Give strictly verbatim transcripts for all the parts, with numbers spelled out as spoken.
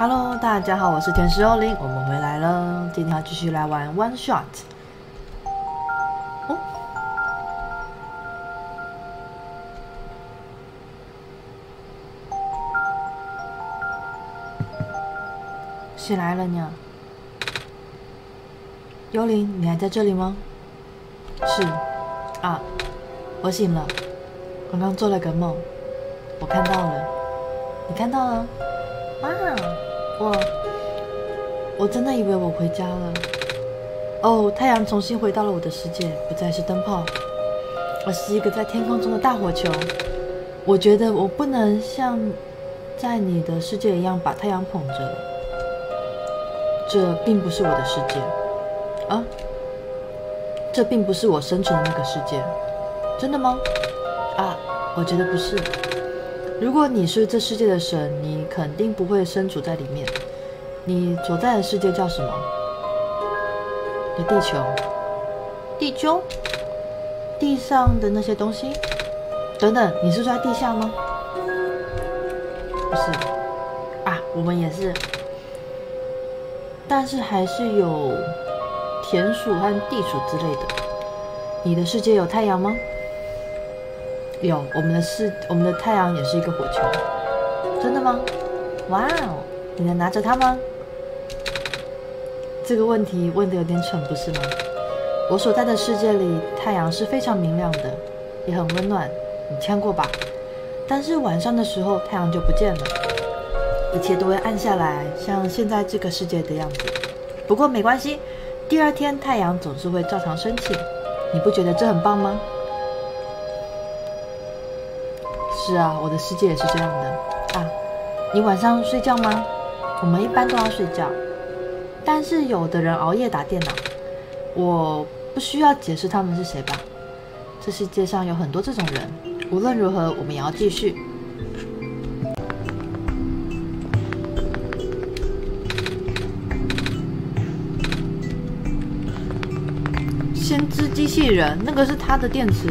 Hello， 大家好，我是甜食幽灵，我们回来了。今天要继续来玩 One Shot。哦，谁来了呢？幽灵，你还在这里吗？是啊，我醒了，刚刚做了个梦，我看到了，你看到了？哇！ 我我真的以为我回家了。哦，太阳重新回到了我的世界，不再是灯泡，而是一个在天空中的大火球。我觉得我不能像在你的世界一样把太阳捧着了，这并不是我的世界啊，这并不是我生存的那个世界。真的吗？啊，我觉得不是。 如果你是这世界的神，你肯定不会身处在里面。你所在的世界叫什么？你地球。地球？地上的那些东西？等等，你是住在地下吗？不是。啊，我们也是。但是还是有田鼠和地鼠之类的。你的世界有太阳吗？ 有，我们的世，我们的太阳也是一个火球，真的吗？哇哦，你能拿着它吗？这个问题问得有点蠢，不是吗？我所在的世界里，太阳是非常明亮的，也很温暖，你看过吧？但是晚上的时候，太阳就不见了，一切都会暗下来，像现在这个世界的样子。不过没关系，第二天太阳总是会照常升起，你不觉得这很棒吗？ 是啊，我的世界也是这样的啊。你晚上睡觉吗？我们一般都要睡觉，但是有的人熬夜打电脑，我不需要解释他们是谁吧？这世界上有很多这种人。无论如何，我们也要继续。先知机器人，那个是他的电池。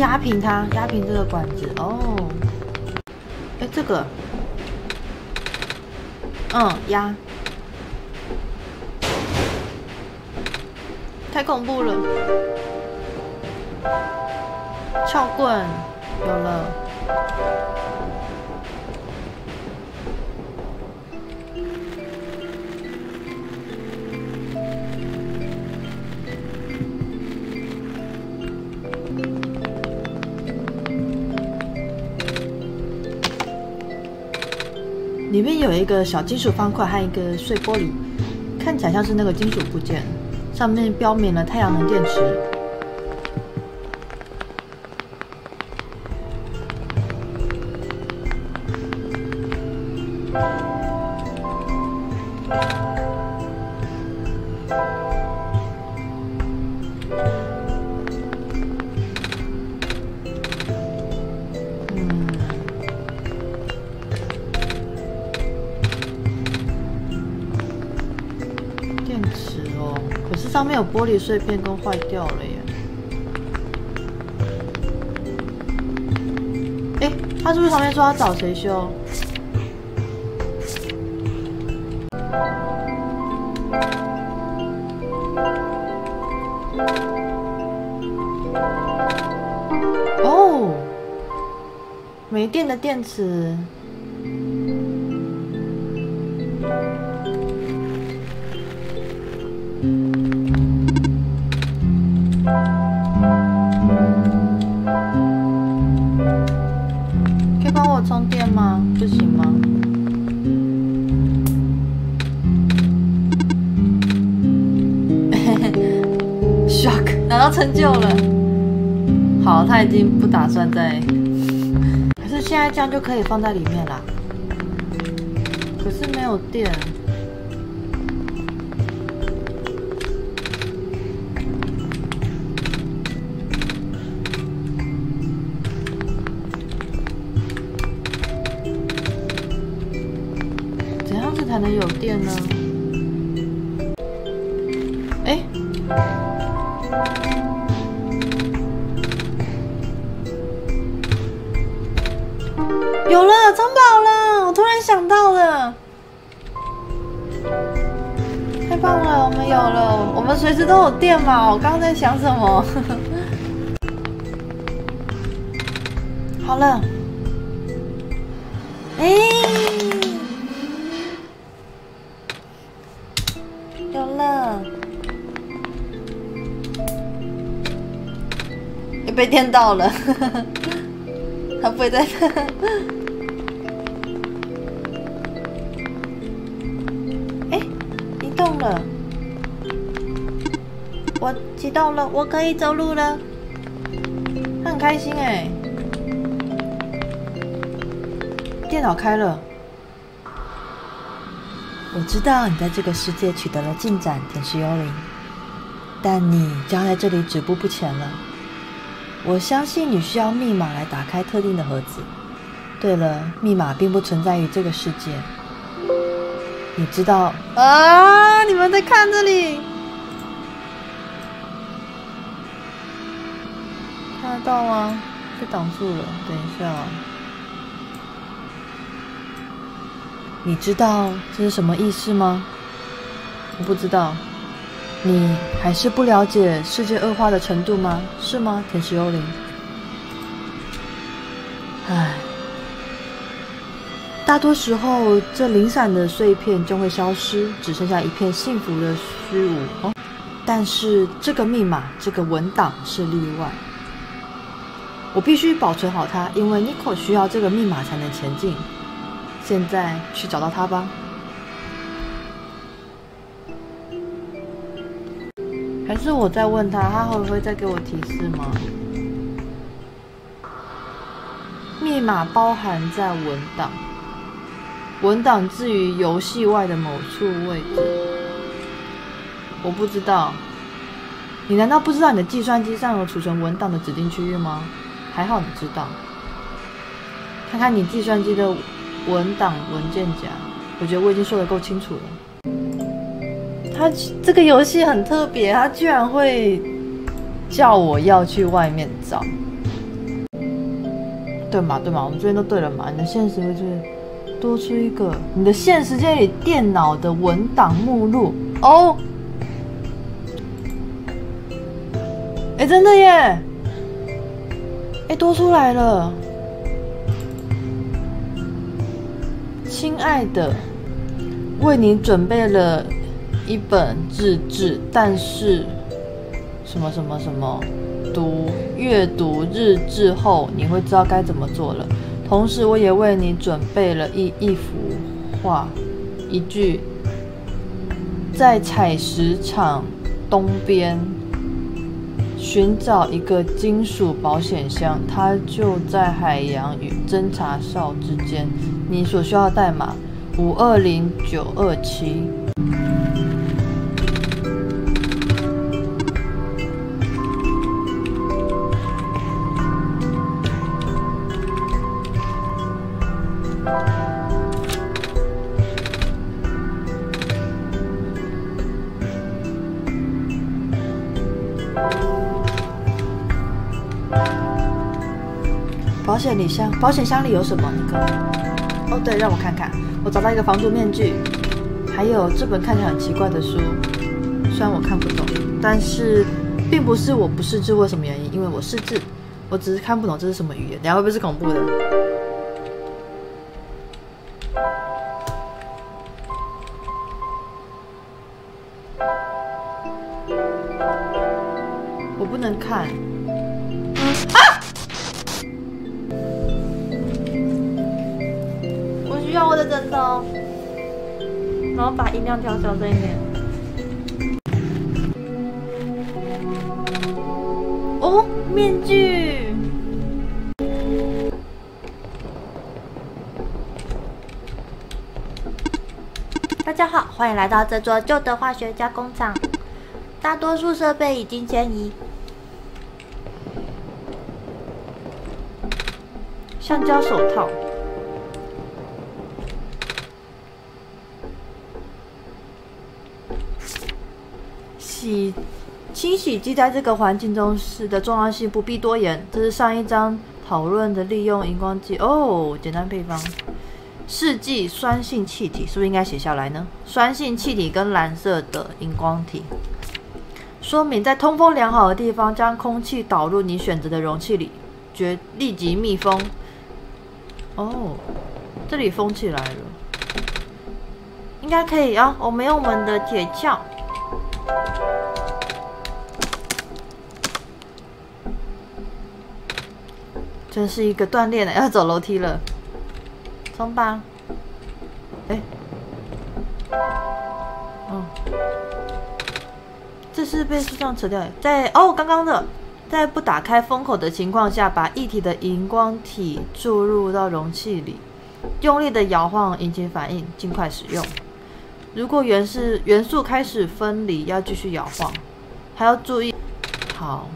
压平它，压平这个管子哦。哎，这个，嗯，压，太恐怖了。撬棍有了，里面有一个小金属方块和一个碎玻璃，看起来像是那个金属部件，上面标明了太阳能电池。上面有玻璃碎片都坏掉了耶！哎，他是不是旁边说要找谁修？哦，没电的电池。 成就了，好，他已经不打算再，可是现在这样就可以放在里面啦。可是没有电，怎样子才能有电呢？哎。有了，藏宝了！我突然想到了，太棒了，我们有了，我们随时都有电嘛！我刚刚在想什么？好了，哎、欸，有了，也被电到了。他不会在那。哎、欸，移动了，我启动了，我可以走路了，他很开心哎、欸。电脑开了，我知道你在这个世界取得了进展，天使幽灵，但你将在这里止步不前了。 我相信你需要密码来打开特定的盒子。对了，密码并不存在于这个世界。你知道啊？你们在看这里，看得到吗？被挡住了。等一下，你知道这是什么意思吗？我不知道。 你还是不了解世界恶化的程度吗？是吗，天使幽灵？唉，大多时候这零散的碎片就会消失，只剩下一片幸福的虚无。哦，但是这个密码，这个文档是例外。我必须保存好它，因为 Niko 需要这个密码才能前进。现在去找到它吧。 还是我在问他，他会不会再给我提示吗？密码包含在文档，文档置于游戏外的某处位置。我不知道，你难道不知道你的计算机上有储存文档的指定区域吗？还好你知道。看看你计算机的文档文件夹，我觉得我已经说得够清楚了。 他这个游戏很特别，他居然会叫我要去外面找，对嘛对嘛，我们这边都对了嘛。你的现实位置多出一个，你的现实界里电脑的文档目录哦，哎真的耶，哎多出来了，亲爱的，为你准备了。 一本自制，但是什么什么什么读阅读日志后，你会知道该怎么做了。同时，我也为你准备了一一幅画，一句在采石场东边寻找一个金属保险箱，它就在海洋与侦察哨之间。你所需要的代码五二零九二七。 保险里箱，保险箱里有什么？那个，哦对，让我看看。我找到一个防毒面具，还有这本看起来很奇怪的书，虽然我看不懂，但是并不是我不识字或什么原因，因为我识字，我只是看不懂这是什么语言。等下会不会是恐怖的？我不能看。 枕头，然后把音量调小这一点。哦，面具。大家好，欢迎来到这座旧的化学加工厂。大多数设备已经迁移。橡胶手套。 洗清洗剂在这个环境中时的重要性不必多言。这是上一章讨论的利用荧光剂哦，简单配方。试剂酸性气体是不是应该写下来呢？酸性气体跟蓝色的荧光体。说明在通风良好的地方，将空气导入你选择的容器里，绝立即密封。哦，这里封起来了，应该可以啊。我们用我们的铁锹。 真是一个锻炼了，要走楼梯了，冲吧！哎、欸，哦，这是被树上扯掉的，在哦刚刚的，在不打开封口的情况下，把液体的荧光体注入到容器里，用力的摇晃引起反应，尽快使用。如果元素元素开始分离，要继续摇晃，还要注意。好。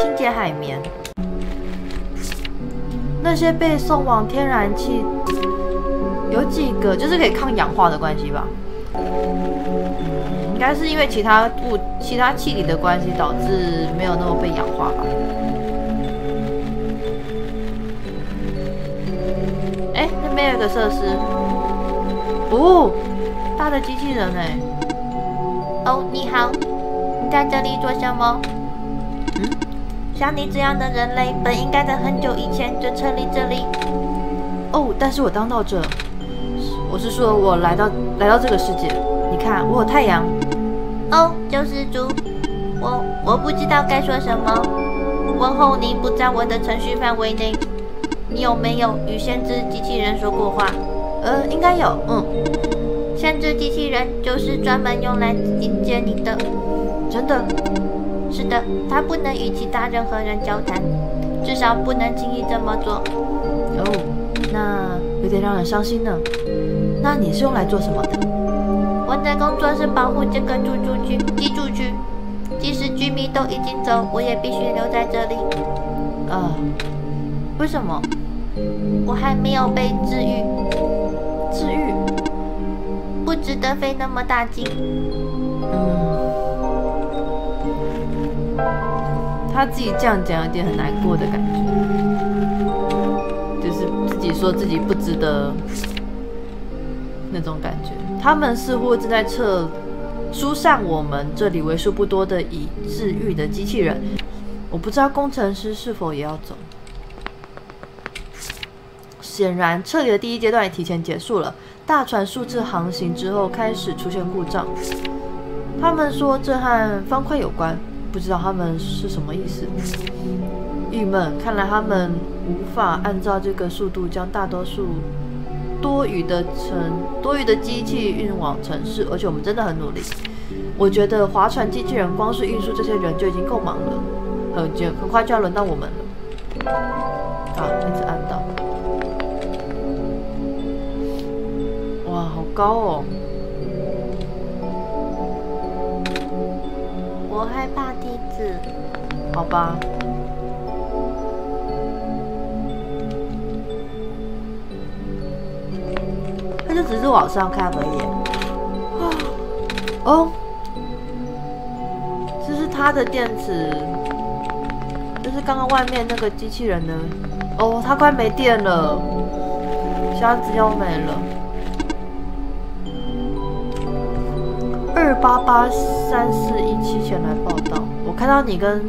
清洁海绵，那些被送往天然气，有几个就是可以抗氧化的关系吧？应该是因为其他物、其他气体的关系，导致没有那么被氧化吧？哎、欸，那边有个设施，哦，大的机器人哎、欸！哦，你好，你在这里做什么？ 嗯，像你这样的人类，本应该在很久以前就撤离这里。哦，但是我当到这，我是说我来到来到这个世界。你看，我有太阳。哦，救世主，我我不知道该说什么。问候你不在我的程序范围内。你有没有与先知机器人说过话？呃，应该有。嗯，先知机器人就是专门用来迎接你的。真的。 是的，他不能与其他任何人交谈，至少不能轻易这么做。哦，那有点让人伤心呢。那你是用来做什么的？我的工作是保护这个住住区、居住区，即使居民都已经走，我也必须留在这里。呃，为什么？我还没有被治愈。治愈？不值得费那么大劲。嗯。 他自己这样讲，有点很难过的感觉，就是自己说自己不值得那种感觉。他们似乎正在测疏散我们这里为数不多的已治愈的机器人。我不知道工程师是否也要走。显然，撤离的第一阶段也提前结束了。大船数次航行之后，开始出现故障。他们说这和方块有关。 不知道他们是什么意思，郁闷。看来他们无法按照这个速度将大多数多余的城、多余的机器运往城市，而且我们真的很努力。我觉得划船机器人光是运输这些人就已经够忙了，很很快就要轮到我们了。啊，一直按到。哇，好高哦！ 我害怕梯子，好吧。它就只是往上看而已。哦，这是它的电池，这是刚刚外面那个机器人的。哦，它快没电了，箱子要没了。 二八八三四一七前来报道。我看到你跟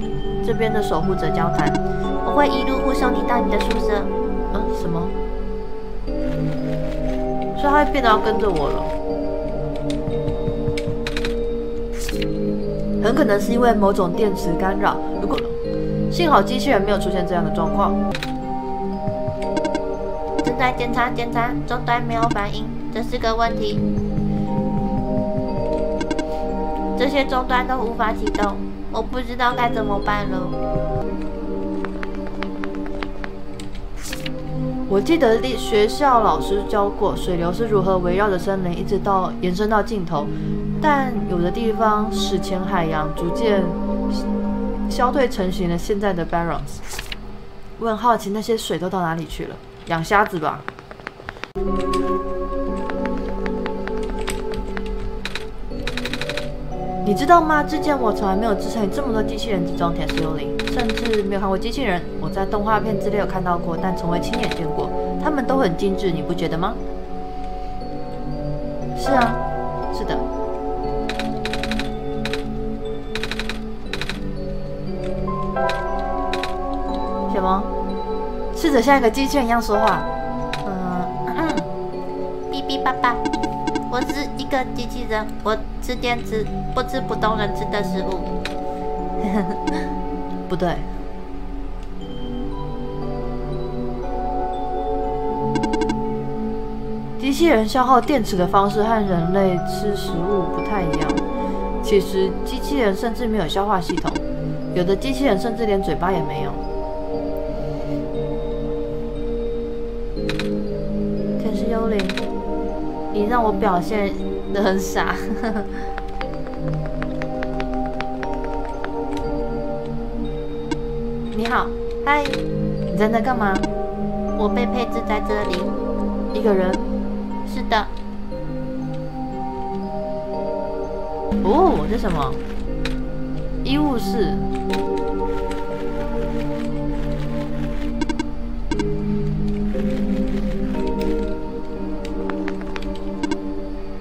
这边的守护者交谈，我会一路护送你到你的宿舍。嗯，什么？所以他变得要跟着我了。很可能是因为某种电池干扰。如果幸好机器人没有出现这样的状况。正在检查检查，终端没有反应，这是个问题。 这些终端都无法启动，我不知道该怎么办了。我记得学校老师教过水流是如何围绕着森林一直到延伸到尽头，但有的地方史前海洋逐渐消退，成型了现在的 Baron。我很好奇那些水都到哪里去了？养虾子吧。你知道吗？之前我从来没有置身于这么多机器人之中，铁石幽灵，甚至没有看过机器人。我在动画片之类有看到过，但从未亲眼见过。他们都很精致，你不觉得吗？是啊，是的。什么？试着像一个机器人一样说话。嗯嗯，哔哔叭叭。 我是一个机器人，我吃电池，不吃普通人吃的食物。不对，机器人消耗电池的方式和人类吃食物不太一样。其实机器人甚至没有消化系统，有的机器人甚至连嘴巴也没有。天使幽灵。 你让我表现得很傻。你好，嗨，你在那干嘛？我被配置在这里，一个人。是的。哦，这什么？医务室。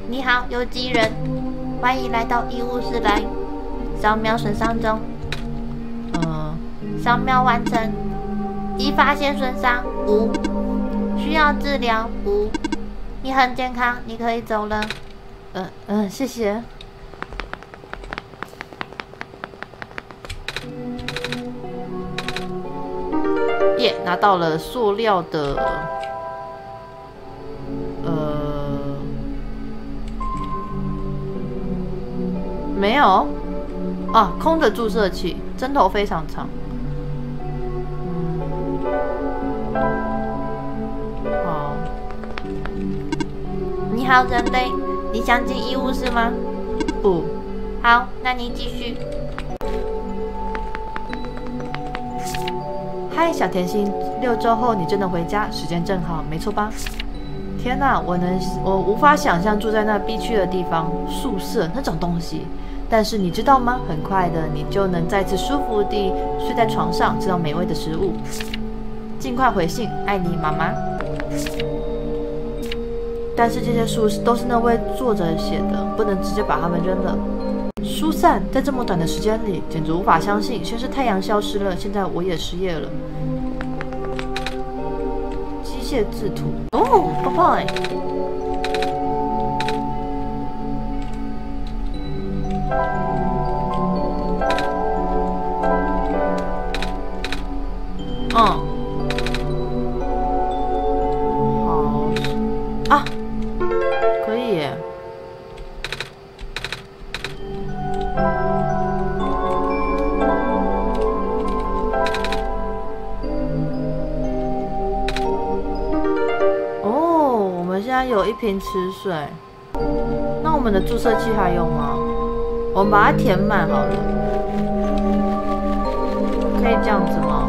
你好，游击人，欢迎来到医务室来。扫描损伤中。嗯，扫描完成。已发现损伤无，需要治疗无。你很健康，你可以走了。嗯嗯，谢谢。耶，拿到了塑料的。 没有啊，空的注射器，针头非常长。好，你好，人类，你想进医务室吗？不。好，那你继续。嗨，小甜心，六周后你就能回家，时间正好，没错吧？ 天哪、啊，我能，我无法想象住在那必去的地方，宿舍那种东西。但是你知道吗？很快的，你就能再次舒服地睡在床上，吃到美味的食物。尽快回信，爱你，妈妈。但是这些书都是那位作者写的，不能直接把它们扔了。疏散在这么短的时间里，简直无法相信。先是太阳消失了，现在我也失业了。 械制图哦，不棒哎！嗯，好啊，可以耶。有一瓶池水，那我们的注射器还有吗？我们把它填满好了，可以这样子吗？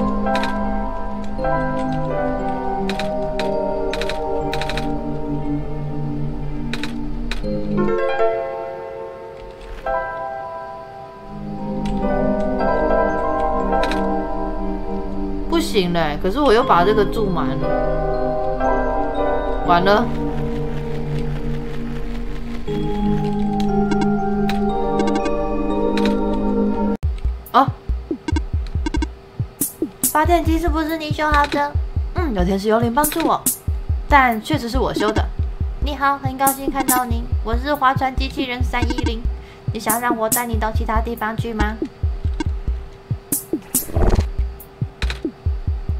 不行嘞，可是我又把这个注满了，完了。 啊！发电机是不是你修好的？嗯，有天使幽灵帮助我，但确实是我修的。你好，很高兴看到您，我是划船机器人三一零。你想让我带你到其他地方去吗？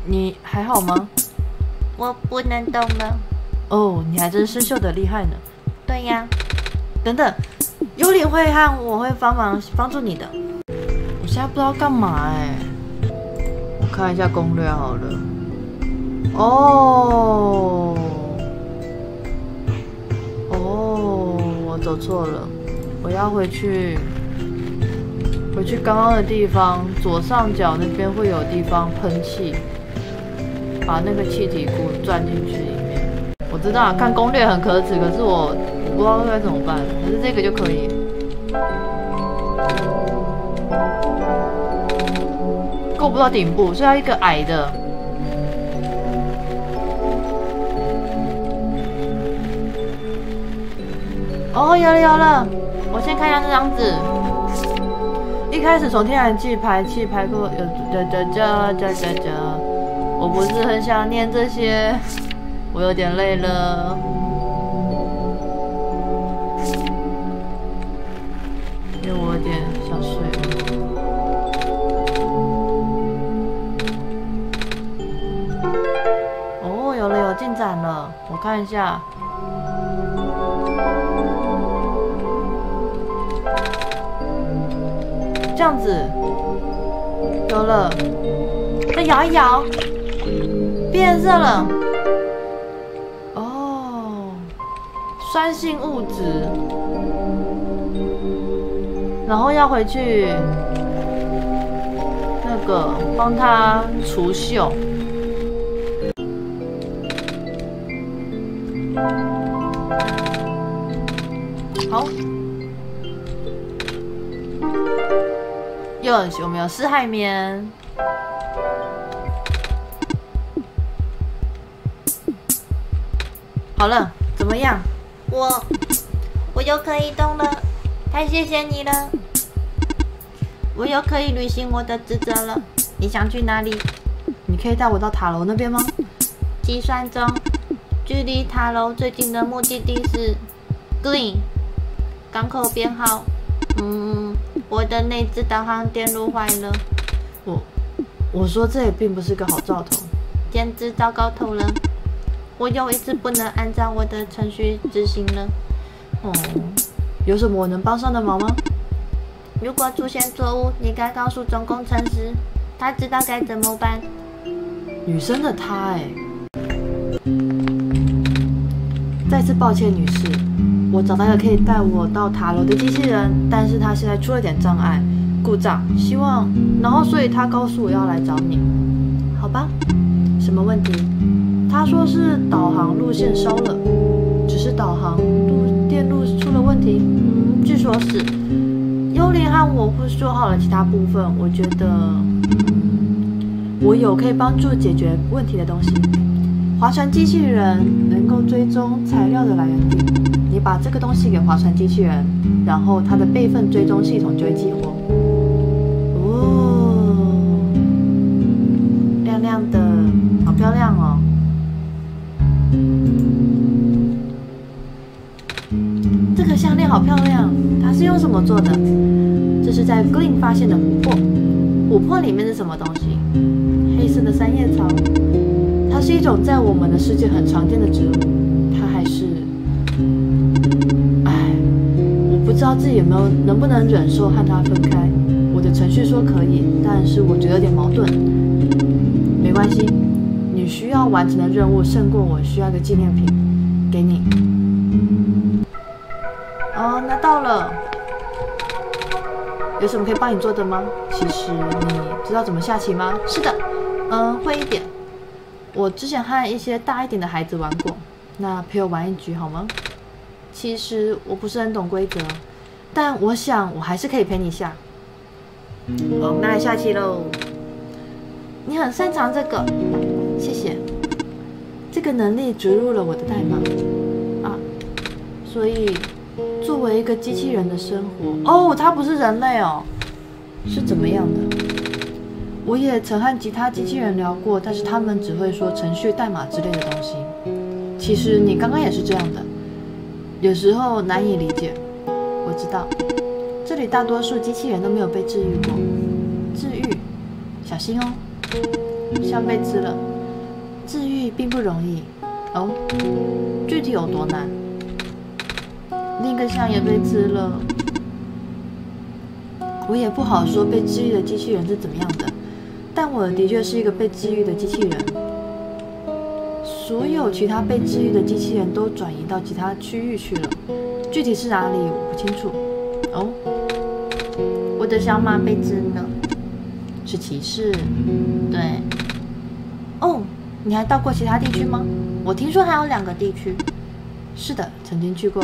你还好吗？我不能动了。哦，你还真是生锈的厉害呢。对呀。等等，幽灵会和我会帮忙帮助你的。 现在不知道干嘛哎、欸，我看一下攻略好了。哦，哦，我走错了，我要回去，回去刚刚的地方，左上角那边会有地方喷气，把那个气体鼓转进去里面。我知道看攻略很可耻，可是我不知道该怎么办，可是这个就可以。够不到顶部，所以要一个矮的。哦，有了有了，我先看一下这张纸。一开始从天然气排气排过，有这这这这这这，我不是很想念这些，我有点累了。 展了，我看一下。这样子，有了，再摇一摇，变色了。哦，酸性物质，然后要回去那个帮它除锈。 好，又有没有湿海绵？好了，怎么样？我我又可以动了，太谢谢你了！我又可以履行我的职责了。你想去哪里？你可以带我到塔楼那边吗？计算中。 距离塔楼最近的目的地是 Green 港口编号。嗯，我的那只导航电路坏了。我我说这也并不是个好兆头，简直糟糕透了。我又一次不能按照我的程序执行了。哦、嗯，有什么我能帮上的忙吗？如果出现错误，你该告诉总工程师，他知道该怎么办。女生的她哎、欸。 再次抱歉，女士，我找到了可以带我到塔楼的机器人，但是它现在出了点障碍，故障。希望，然后所以他告诉我要来找你，好吧？什么问题？他说是导航路线烧了，只是导航路电路出了问题。嗯，据说是。幽灵和我会说好了其他部分，我觉得我有可以帮助解决问题的东西。 划船机器人能够追踪材料的来源地，你把这个东西给划船机器人，然后它的备份追踪系统就会激活。哦，亮亮的，好漂亮哦！这个项链好漂亮，它是用什么做的？这是在 Green 发现的琥珀，琥珀里面是什么东西？黑色的三叶草。 它是一种在我们的世界很常见的植物，它还是……哎，我不知道自己有没有能不能忍受和它分开。我的程序说可以，但是我觉得有点矛盾。没关系，你需要完成的任务胜过我需要的纪念品，给你。哦，拿到了。有什么可以帮你做的吗？其实你知道怎么下棋吗？是的，嗯，会一点。 我之前和一些大一点的孩子玩过，那陪我玩一局好吗？其实我不是很懂规则，但我想我还是可以陪你下。我们来下棋喽！你很擅长这个，谢谢。这个能力植入了我的代码啊，所以作为一个机器人的生活，哦，它不是人类哦，是怎么样的？ 我也曾和其他机器人聊过，但是他们只会说程序、代码之类的东西。其实你刚刚也是这样的，有时候难以理解。我知道，这里大多数机器人都没有被治愈过。治愈，小心哦，像被吃了。治愈并不容易哦，具体有多难？另一个像也被吃了，我也不好说被治愈的机器人是怎么样的。 但我的确是一个被治愈的机器人。所有其他被治愈的机器人都转移到其他区域去了，具体是哪里我不清楚。哦，我的小马被治呢，是骑士。对。哦，你还到过其他地区吗？我听说还有两个地区。是的，曾经去过。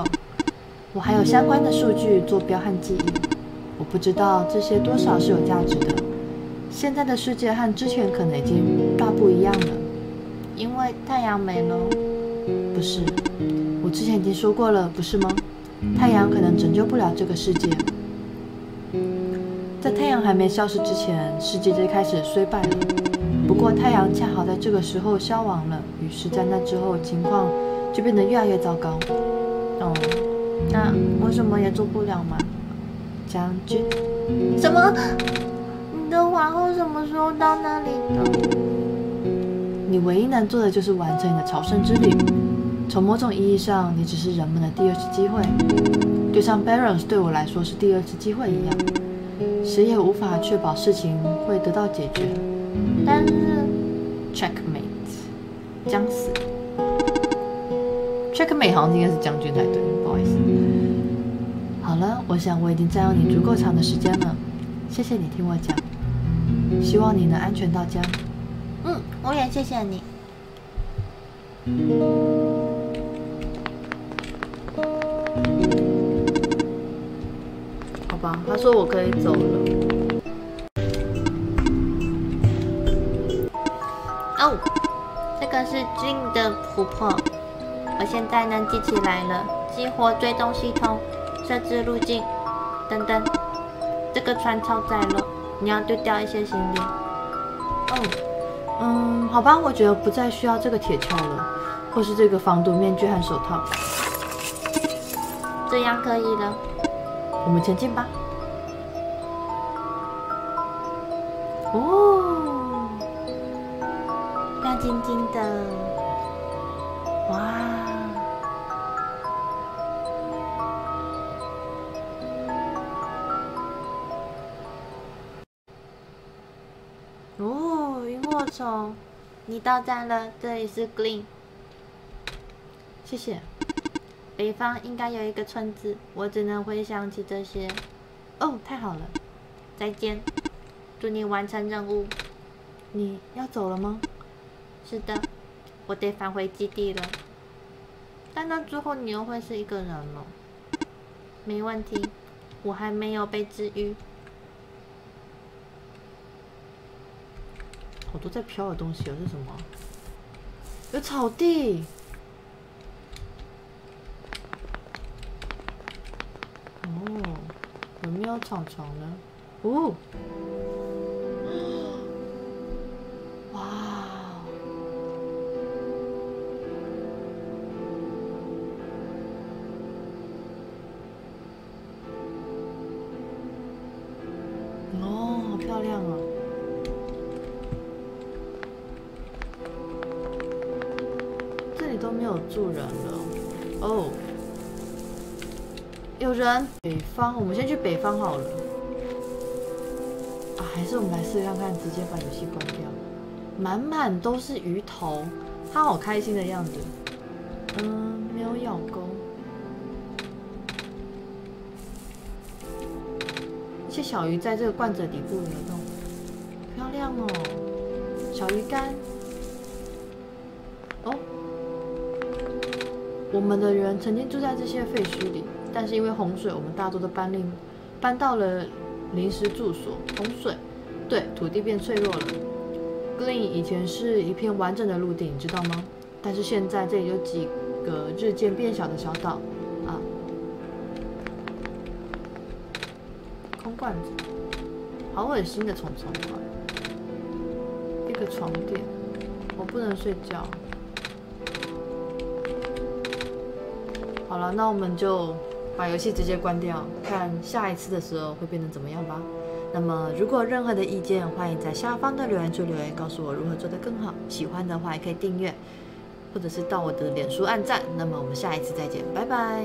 我还有相关的数据坐标和记忆。我不知道这些多少是有价值的。现在的世界和之前可能已经大不一样了，因为太阳没了。不是，我之前已经说过了，不是吗？太阳可能拯救不了这个世界。在太阳还没消失之前，世界就开始衰败了。不过太阳恰好在这个时候消亡了，于是，在那之后情况就变得越来越糟糕。哦，那为什么也做不了吗？ 将军，什么？你的皇后什么时候到那里的？你唯一能做的就是完成你的朝圣之旅。从某种意义上，你只是人们的第二次机会，就像 Baron 对我来说是第二次机会一样。谁也无法确保事情会得到解决。但是 ，checkmate， 将死。checkmate 好像应该是将军才对，不好意思。 好了，我想我已经占用你足够长的时间了，谢谢你听我讲，希望你能安全到家。嗯，我也谢谢你。好吧，他说我可以走了。哦，这个是 Green 的琥珀，我现在能记起来了，激活追踪系统。 设置路径，等等，这个船超载了，你要丢掉一些行李。哦，嗯，好吧，我觉得不再需要这个铁锹了，或是这个防毒面具和手套，这样可以了。我们前进吧。哦，亮晶晶的，哇！ 哦，萤火虫，你到站了，这里是 Green。谢谢。北方应该有一个村子，我只能回想起这些。哦，太好了，再见，祝你完成任务。你要走了吗？是的，我得返回基地了。但那之后你又会是一个人了。没问题，我还没有被治愈。 好多在飘的东西，是什么？有草地。哦，有没有草丛呢？哦，哇！哦，好漂亮啊！ 都没有住人了哦， oh, 有人。北方，我们先去北方好了。啊，还是我们来试看看，直接把游戏关掉。满满都是鱼头，他好开心的样子。嗯，没有咬钩。这些小鱼在这个罐子底部游动，漂亮哦，小鱼干。 我们的人曾经住在这些废墟里，但是因为洪水，我们大多都搬临搬到了临时住所。洪水，对土地变脆弱了。Green 以前是一片完整的陆地，你知道吗？但是现在这里有几个日渐变小的小岛啊，空罐子，好恶心的虫虫啊！一个床垫，我不能睡觉。 好了，那我们就把游戏直接关掉，看下一次的时候会变得怎么样吧。那么，如果有任何的意见，欢迎在下方的留言处留言，告诉我如何做得更好。喜欢的话也可以订阅，或者是到我的脸书按赞。那么，我们下一次再见，拜拜。